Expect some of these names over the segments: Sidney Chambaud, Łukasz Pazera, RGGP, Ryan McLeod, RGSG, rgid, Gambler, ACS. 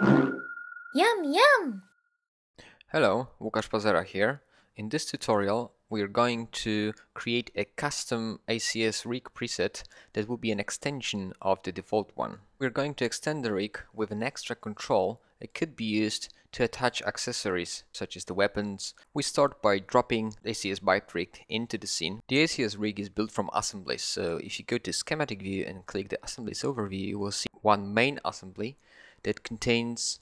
Yum, yum! Hello, Łukasz Pazera here. In this tutorial, we're going to create a custom ACS rig preset that will be an extension of the default one. We're going to extend the rig with an extra control that could be used to attach accessories, such as the weapons. We start by dropping the ACS bike rig into the scene. The ACS rig is built from assemblies, so if you go to schematic view and click the assemblies overview, you will see one main assembly that contains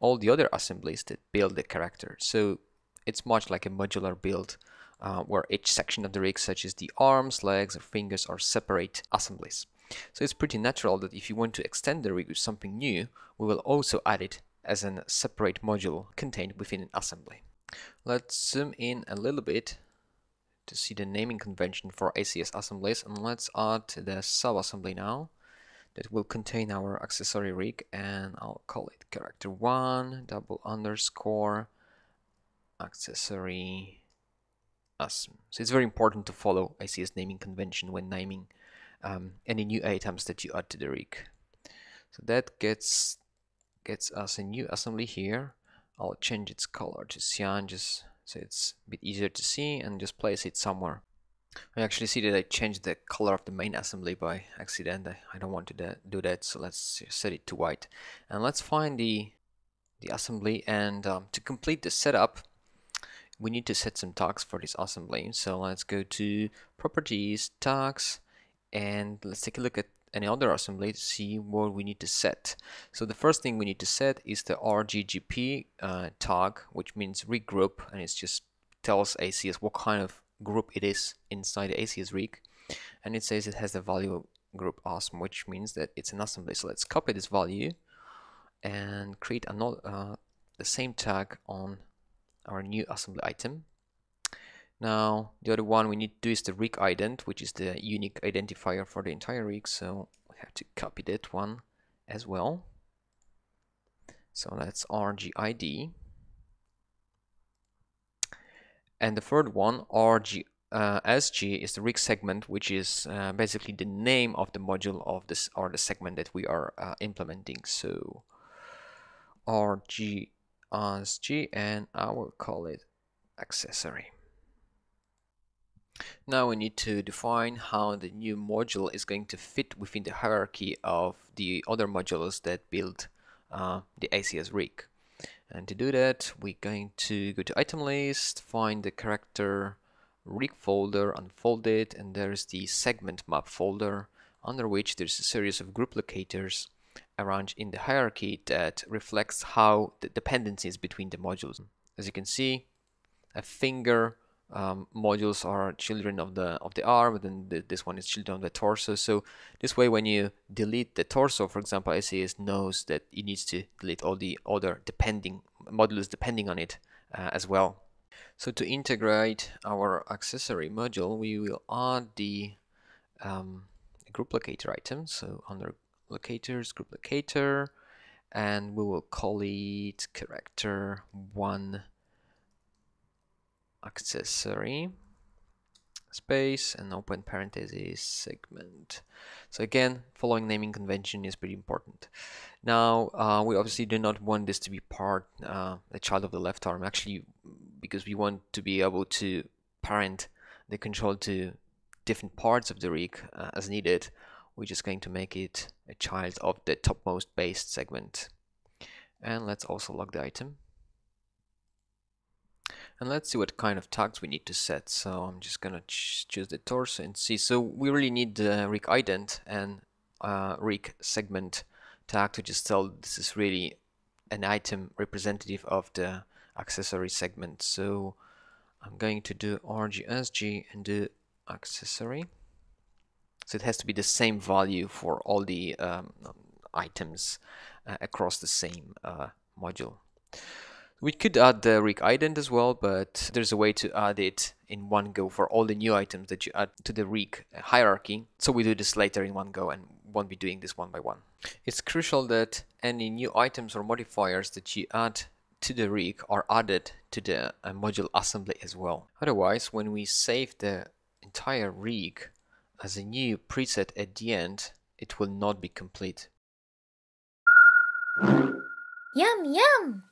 all the other assemblies that build the character. So it's much like a modular build where each section of the rig, such as the arms, legs or fingers, are separate assemblies. So it's pretty natural that if you want to extend the rig with something new, we will also add it as a separate module contained within an assembly. Let's zoom in a little bit to see the naming convention for ACS assemblies, and let's add the sub-assembly now that will contain our accessory rig, and I'll call it character 1 __ accessory asm. So it's very important to follow ACS naming convention when naming any new items that you add to the rig. So that gets us a new assembly here. I'll change its color to cyan just so it's a bit easier to see, and just place it somewhere. I actually see that I changed the color of the main assembly by accident. I don't want to do that, so let's set it to white. And let's find the assembly, and to complete the setup, we need to set some tags for this assembly. So let's go to properties, tags, and let's take a look at any other assembly to see what we need to set. So the first thing we need to set is the RGGP tag, which means rig group, and it just tells ACS what kind of group it is inside the ACS rig, and it says it has the value group asm, which means that it's an assembly. So let's copy this value and create another the same tag on our new assembly item. Now the other one we need to do is the rig ident, which is the unique identifier for the entire rig, so we have to copy that one as well. So that's rgid. And the third one, RGSG, is the rig segment, which is basically the name of the module of this, or the segment that we are implementing. So RGSG, and I will call it accessory. Now we need to define how the new module is going to fit within the hierarchy of the other modules that build the ACS rig. And to do that, we're going to go to item list, find the character rig folder, unfold it, and there's the segment map folder, under which there's a series of group locators arranged in the hierarchy that reflects how the dependencies between the modules. As you can see, a finger modules are children of the arm, and then this one is children of the torso. So this way, when you delete the torso, for example, ACS knows that it needs to delete all the other depending modules depending on it as well. So to integrate our accessory module, we will add the group locator item. So under locators, group locator, and we will call it character 1 accessory space and open parentheses segment. So again, following naming convention is pretty important. Now we obviously do not want this to be a child of the left arm, actually, because we want to be able to parent the control to different parts of the rig as needed. We're just going to make it a child of the topmost base segment. And let's also lock the item. And let's see what kind of tags we need to set. So I'm just gonna choose the torso and see. So we really need the rig ident and rig segment tag to just tell this is really an item representative of the accessory segment. So I'm going to do RGSG and do accessory. So it has to be the same value for all the items across the same module. We could add the rig ident as well, but there's a way to add it in one go for all the new items that you add to the rig hierarchy. So we do this later in one go and won't be doing this one by one. It's crucial that any new items or modifiers that you add to the rig are added to the module assembly as well. Otherwise, when we save the entire rig as a new preset at the end, it will not be complete. Yum, yum!